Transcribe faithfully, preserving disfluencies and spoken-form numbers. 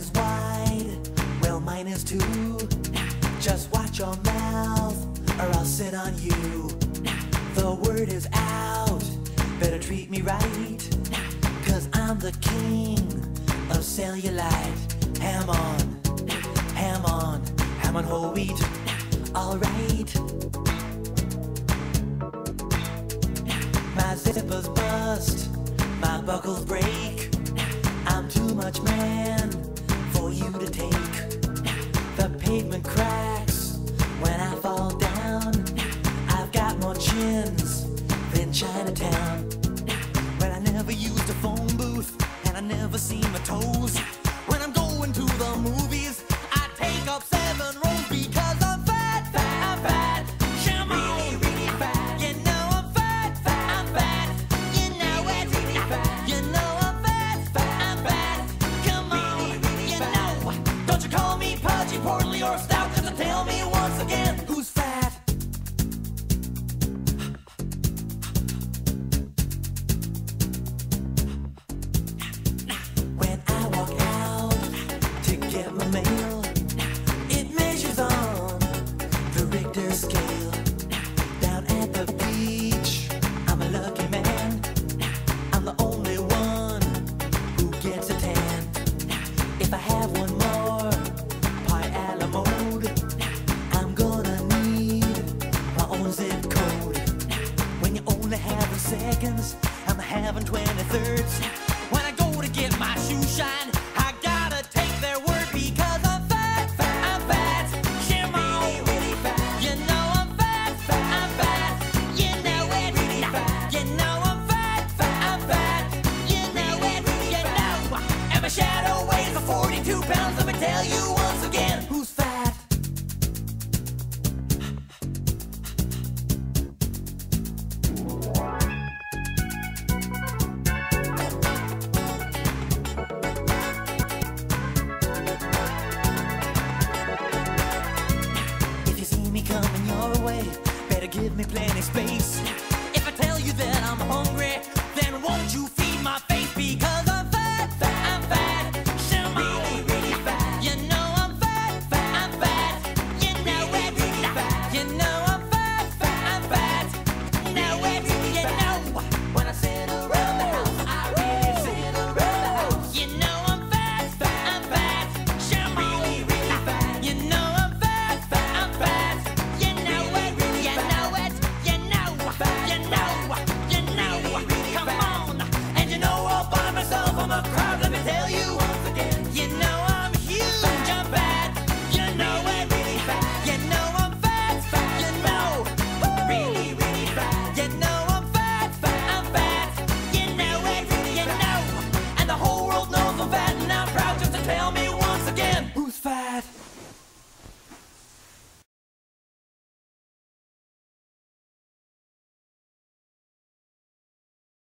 is wide, well mine is too. Just watch your mouth, or I'll sit on you. The word is out, better treat me right, 'cause I'm the king of cellulite. Ham on, ham on, ham on whole wheat. Alright, my zippers bust, my buckles break. I'm too much man for you to take. The pavement cracks when I fall down. I've got more chins than Chinatown. But I never used a phone booth, and I never seen my toes. When I'm going to the movies, I take up seven rows because I'm fat, fat, I'm fat. Come on, really, really fat. You know I'm fat, fat, I'm fat. You know it, really fat. You know I'm fat, fat, I'm fat. Come on, really, really you fat. Know. Don't you call me pudgy, portly, or stout, 'cause you tell me once again who's fat. Seconds, I'm having twenty-thirds. When I go to get my shoe shine, I gotta take their word because I'm fat, fat, I'm fat. Come on, really, really fat. You know I'm fat, fat, I'm fat. You know it, really fat. You know I'm fat, fat, I'm fat. You know it, really you know. And my shadow weighs for forty-two pounds. Let me tell you once again who's fat. Give me plenty space.